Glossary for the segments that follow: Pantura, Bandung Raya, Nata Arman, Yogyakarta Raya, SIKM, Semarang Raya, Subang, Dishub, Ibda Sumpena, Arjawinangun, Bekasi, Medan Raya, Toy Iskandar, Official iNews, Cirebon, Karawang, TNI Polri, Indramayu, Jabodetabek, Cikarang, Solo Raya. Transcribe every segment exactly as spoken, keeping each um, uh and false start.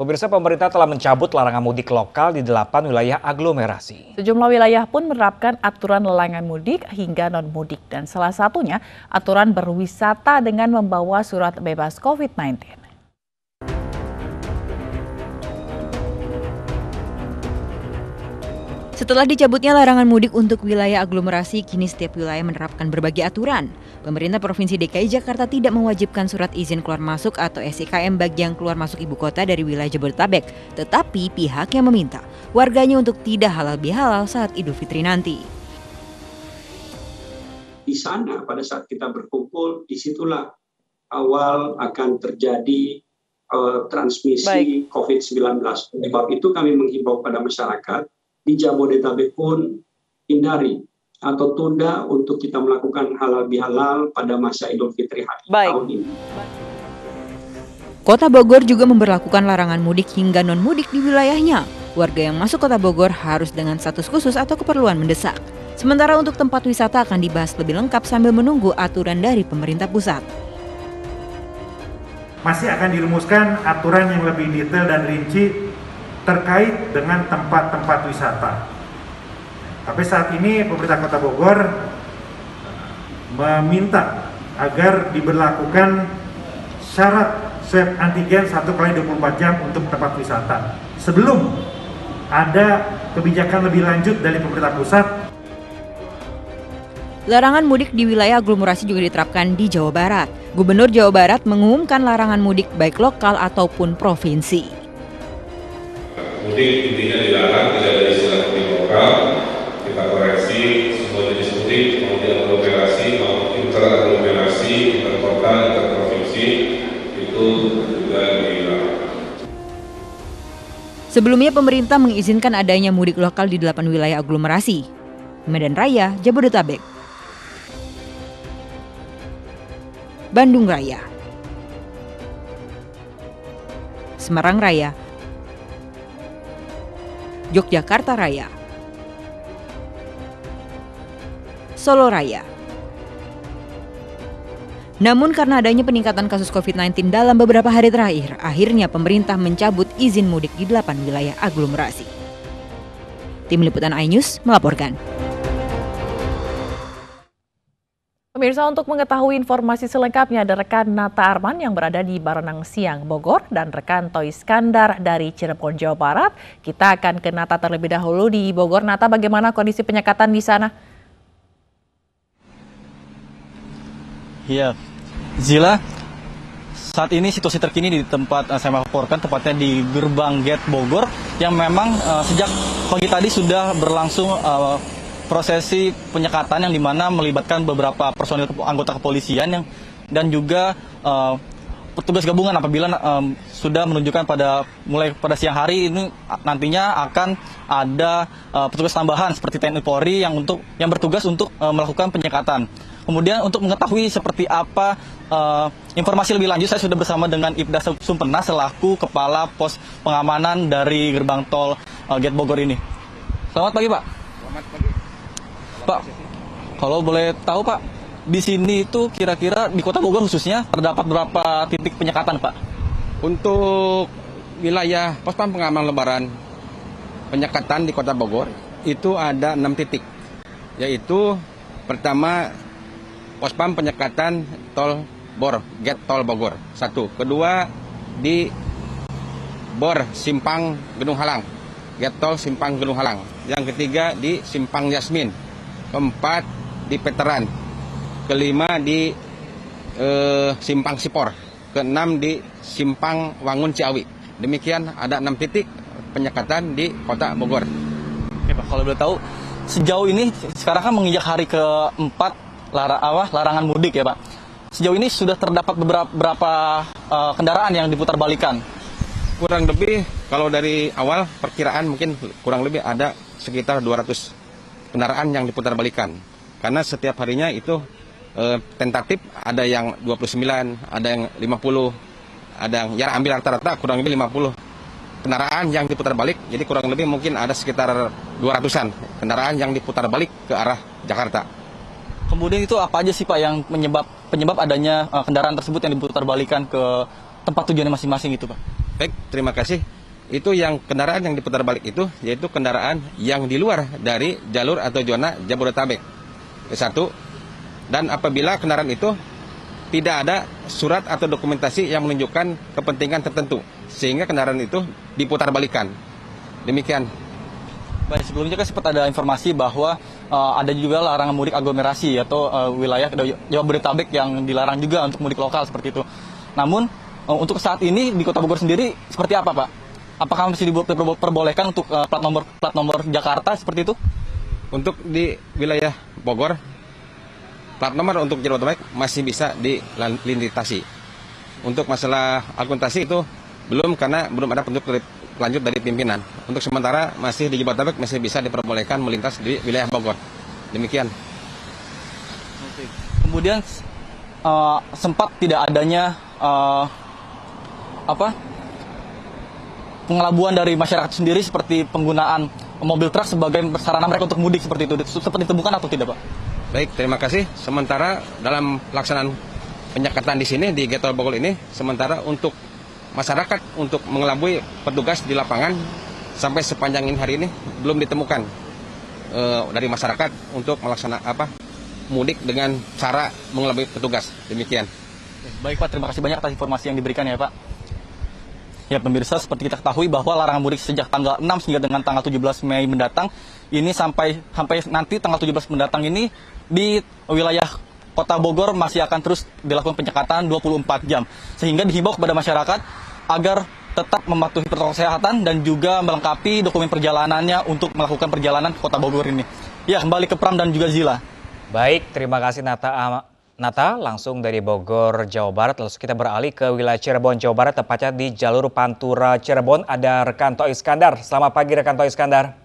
Pemirsa, pemerintah telah mencabut larangan mudik lokal di delapan wilayah aglomerasi. Sejumlah wilayah pun menerapkan aturan larangan mudik hingga non-mudik. Dan salah satunya aturan berwisata dengan membawa surat bebas COVID sembilan belas. Setelah dicabutnya larangan mudik untuk wilayah aglomerasi, kini setiap wilayah menerapkan berbagai aturan. Pemerintah Provinsi D K I Jakarta tidak mewajibkan surat izin keluar masuk atau S I K M bagi yang keluar masuk ibu kota dari wilayah Jabodetabek, tetapi pihaknya meminta warganya untuk tidak halal bihalal saat Idul Fitri nanti. Di sana, pada saat kita berkumpul, disitulah awal akan terjadi uh, transmisi COVID sembilan belas. Sebab itu kami menghimbau pada masyarakat, di Jabodetabek pun hindari atau tunda untuk kita melakukan halal bihalal pada masa Idul Fitri hari tahun ini. Kota Bogor juga memberlakukan larangan mudik hingga non-mudik di wilayahnya. Warga yang masuk Kota Bogor harus dengan status khusus atau keperluan mendesak. Sementara untuk tempat wisata akan dibahas lebih lengkap sambil menunggu aturan dari pemerintah pusat. Masih akan dirumuskan aturan yang lebih detail dan rinci terkait dengan tempat-tempat wisata. Tapi saat ini pemerintah Kota Bogor meminta agar diberlakukan syarat swab antigen satu kali dua puluh empat jam untuk tempat wisata. Sebelum ada kebijakan lebih lanjut dari pemerintah pusat. Larangan mudik di wilayah aglomerasi juga diterapkan di Jawa Barat. Gubernur Jawa Barat mengumumkan larangan mudik baik lokal ataupun provinsi. Mudik intinya dilarang, tidak ada istilah mudik lokal. Kita koreksi semua jenis mudik, mau di aglomerasi, mau interaglomerasi, interkota, interprovinsi, itu juga dilarang. Sebelumnya pemerintah mengizinkan adanya mudik lokal di delapan wilayah aglomerasi, Medan Raya, Jabodetabek, Bandung Raya, Semarang Raya, Yogyakarta Raya, Solo Raya. Namun karena adanya peningkatan kasus COVID sembilan belas dalam beberapa hari terakhir, akhirnya pemerintah mencabut izin mudik di delapan wilayah aglomerasi. Tim Liputan iNews melaporkan. Pemirsa, untuk mengetahui informasi selengkapnya ada rekan Nata Arman yang berada di Baronang Siang, Bogor, dan rekan Toy Iskandar dari Cirebon, Jawa Barat. Kita akan ke Nata terlebih dahulu di Bogor. Nata, bagaimana kondisi penyekatan di sana? Iya, Zila, saat ini situasi terkini di tempat saya melaporkan, tepatnya di Gerbang Gate Bogor, yang memang uh, sejak pagi tadi sudah berlangsung uh, prosesi penyekatan yang dimana melibatkan beberapa personil anggota kepolisian yang dan juga uh, petugas gabungan apabila um, sudah menunjukkan pada mulai pada siang hari ini nantinya akan ada uh, petugas tambahan seperti T N I Polri yang untuk yang bertugas untuk uh, melakukan penyekatan. Kemudian untuk mengetahui seperti apa uh, informasi lebih lanjut saya sudah bersama dengan Ibda Sumpena selaku kepala pos pengamanan dari gerbang tol uh, Gate Bogor ini. Selamat pagi, Pak. Selamat pagi. Pak, kalau boleh tahu Pak, di sini itu kira-kira di Kota Bogor khususnya terdapat berapa titik penyekatan Pak? Untuk wilayah Pospam Pengaman Lebaran penyekatan di Kota Bogor itu ada enam titik, yaitu pertama Pospam penyekatan Tol Bor, Gate Tol Bogor satu, kedua di Bor Simpang Gedung Halang, Gate Tol Simpang Gedung Halang, yang ketiga di Simpang Yasmin, keempat di Veteran, kelima di eh, Simpang Sipor, keenam di Simpang Wangun Ciawi. Demikian ada enam titik penyekatan di Kota Bogor. Oke Pak, kalau boleh tahu sejauh ini sekarang kan menginjak hari keempat lara, awah, larangan mudik ya Pak. Sejauh ini sudah terdapat beberapa, beberapa uh, kendaraan yang diputar balikan. Kurang lebih kalau dari awal perkiraan mungkin kurang lebih ada sekitar dua ratus. Kendaraan yang diputarbalikan karena setiap harinya itu eh, tentatif ada yang dua puluh sembilan, ada yang lima puluh, ada yang ya ambil rata-rata kurang lebih lima puluh kendaraan yang diputar balik, jadi kurang lebih mungkin ada sekitar dua ratusan kendaraan yang diputar balik ke arah Jakarta. Kemudian itu apa aja sih Pak yang penyebab penyebab adanya kendaraan tersebut yang diputar balikan ke tempat tujuannya masing-masing itu Pak? Jabodetabek, terima kasih. Itu yang kendaraan yang diputar balik itu, yaitu kendaraan yang di luar dari jalur atau zona Jabodetabek. Satu, dan apabila kendaraan itu tidak ada surat atau dokumentasi yang menunjukkan kepentingan tertentu, sehingga kendaraan itu diputar balikan. Demikian. Baik, sebelumnya kan sempat ada informasi bahwa uh, ada juga larangan mudik aglomerasi atau uh, wilayah Jabodetabek yang dilarang juga untuk mudik lokal seperti itu. Namun uh, untuk saat ini di Kota Bogor sendiri seperti apa, Pak? Apakah masih diperbolehkan untuk uh, plat nomor plat nomor Jakarta seperti itu? Untuk di wilayah Bogor, plat nomor untuk Jabodetabek masih bisa dilintasi. Untuk masalah akuntansi itu belum, karena belum ada bentuk lanjut dari pimpinan. Untuk sementara masih di Jabodetabek masih bisa diperbolehkan melintas di wilayah Bogor. Demikian. Kemudian uh, sempat tidak adanya uh, apa pengelabuan dari masyarakat sendiri seperti penggunaan mobil truk sebagai sarana mereka untuk mudik seperti itu. Seperti ditemukan atau tidak, Pak? Baik, terima kasih. Sementara dalam pelaksanaan penyekatan di sini di Getol Bogor ini, sementara untuk masyarakat untuk mengelabui petugas di lapangan sampai sepanjang ini hari ini belum ditemukan e, dari masyarakat untuk melaksanakan apa mudik dengan cara mengelabui petugas. Demikian. Baik, Pak, terima kasih banyak atas informasi yang diberikan ya, Pak. Ya, pemirsa, seperti kita ketahui bahwa larangan mudik sejak tanggal enam hingga dengan tanggal tujuh belas Mei mendatang ini sampai sampai nanti tanggal tujuh belas mendatang ini di wilayah Kota Bogor masih akan terus dilakukan penyekatan dua puluh empat jam, sehingga dihimbau kepada masyarakat agar tetap mematuhi protokol kesehatan dan juga melengkapi dokumen perjalanannya untuk melakukan perjalanan ke Kota Bogor ini. Ya, kembali ke Pram dan juga Zila. Baik, terima kasih Nata. Nata, langsung dari Bogor, Jawa Barat. Langsung kita beralih ke wilayah Cirebon, Jawa Barat, tepatnya di jalur Pantura Cirebon. Ada rekan Toy Iskandar. Selamat pagi rekan Toy Iskandar.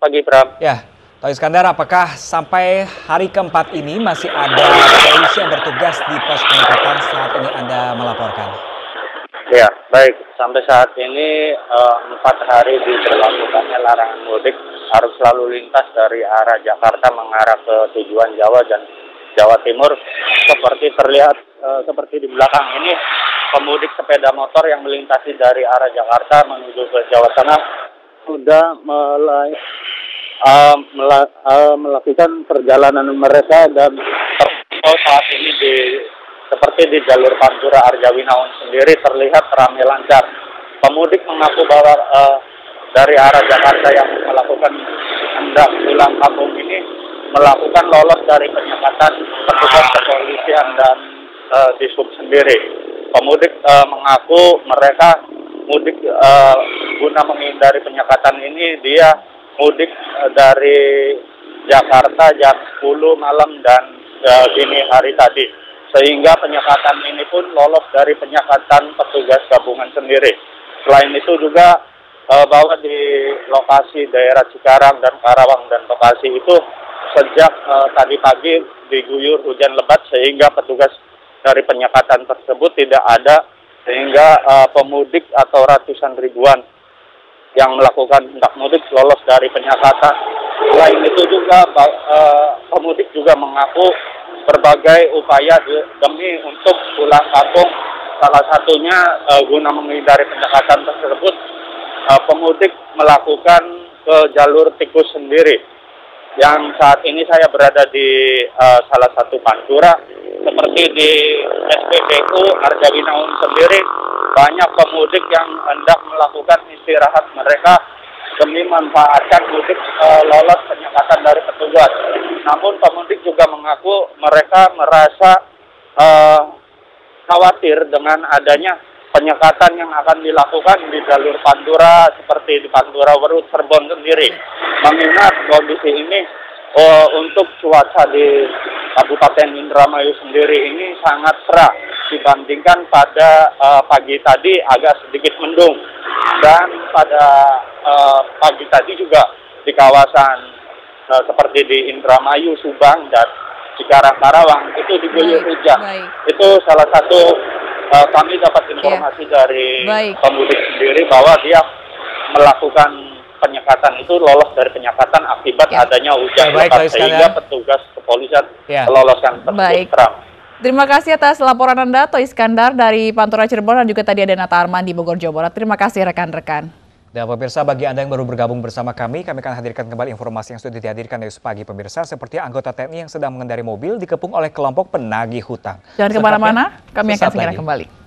Pagi Pram. Ya. Toy Iskandar, apakah sampai hari keempat ini masih ada polisi yang bertugas di pos penyekatan saat ini Anda melaporkan? Ya, baik. Sampai saat ini empat eh, hari diberlakukannya larangan mudik arus lalu lintas dari arah Jakarta mengarah ke tujuan Jawa dan Jawa Timur. Seperti terlihat eh, seperti di belakang ini, pemudik sepeda motor yang melintasi dari arah Jakarta menuju ke Jawa Tengah sudah mulai Uh, mela, uh, melakukan perjalanan mereka dan terpantau saat ini di seperti di jalur Pantura Arjawinangun sendiri terlihat ramai lancar. Pemudik mengaku bahwa uh, dari arah Jakarta yang melakukan hendak pulang kampung ini melakukan lolos dari penyekatan petugas kepolisian dan uh, Dishub sendiri. Pemudik uh, mengaku mereka mudik uh, guna menghindari penyekatan ini. Dia mudik dari Jakarta jam sepuluh malam dan uh, dini hari tadi, sehingga penyekatan ini pun lolos dari penyekatan petugas gabungan sendiri. Selain itu juga uh, bahwa di lokasi daerah Cikarang dan Karawang dan Bekasi itu sejak uh, tadi pagi diguyur hujan lebat, sehingga petugas dari penyekatan tersebut tidak ada, sehingga uh, pemudik atau ratusan ribuan yang melakukan hendak mudik lolos dari penyekatan. Selain itu juga pemudik juga mengaku berbagai upaya demi untuk pulang kampung. Salah satunya guna menghindari penyekatan tersebut, pemudik melakukan ke jalur tikus sendiri. Yang saat ini saya berada di salah satu Pantura, seperti di S P B U Arjawinangun sendiri. Banyak pemudik yang hendak melakukan istirahat mereka demi memanfaatkan mudik e, lolos penyekatan dari petugas. Namun pemudik juga mengaku mereka merasa e, khawatir dengan adanya penyekatan yang akan dilakukan di jalur Pantura seperti di Pantura Werut Cirebon sendiri. Mengingat kondisi ini e, untuk cuaca di Kabupaten Indramayu sendiri ini sangat cerah dibandingkan pada uh, pagi tadi agak sedikit mendung, dan pada uh, pagi tadi juga di kawasan uh, seperti di Indramayu, Subang dan Cikarang, Karawang itu diguyur hujan. Itu salah satu uh, kami dapat informasi yeah. dari Baik. pemudik sendiri bahwa dia melakukan penyekatan itu lolos dari penyekatan akibat ya. adanya hujan lebat, sehingga petugas kepolisian ya. meloloskan tersebut. Baik. Terima kasih atas laporan Anda, Toy Iskandar dari Pantura Cirebon, dan juga tadi ada Nata Arman di Bogor, Jawa Barat. Terima kasih rekan-rekan. Dan pemirsa, bagi Anda yang baru bergabung bersama kami, kami akan hadirkan kembali informasi yang sudah dihadirkan dari pagi pemirsa, seperti anggota T N I yang sedang mengendari mobil dikepung oleh kelompok penagih hutang. Jangan kemana-mana, kami akan segera kembali.